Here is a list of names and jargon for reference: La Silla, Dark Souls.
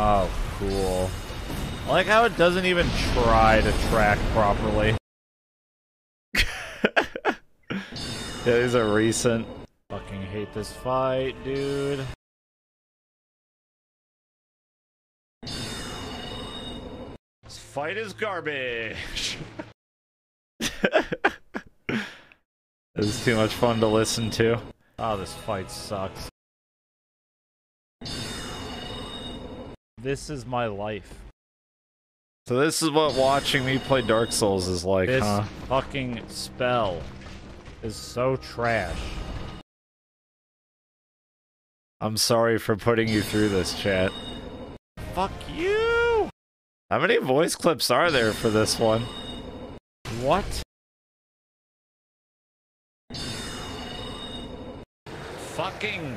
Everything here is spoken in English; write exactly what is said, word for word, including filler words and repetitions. Oh, cool. I like how it doesn't even try to track properly. These are recent. Fucking hate this fight, dude. This fight is garbage. This is too much fun to listen to. Oh, this fight sucks. This is my life. So this is what watching me play Dark Souls is like, this huh? This fucking spell is so trash. I'm sorry for putting you through this, chat. Fuck you! How many voice clips are there for this one? What? Fucking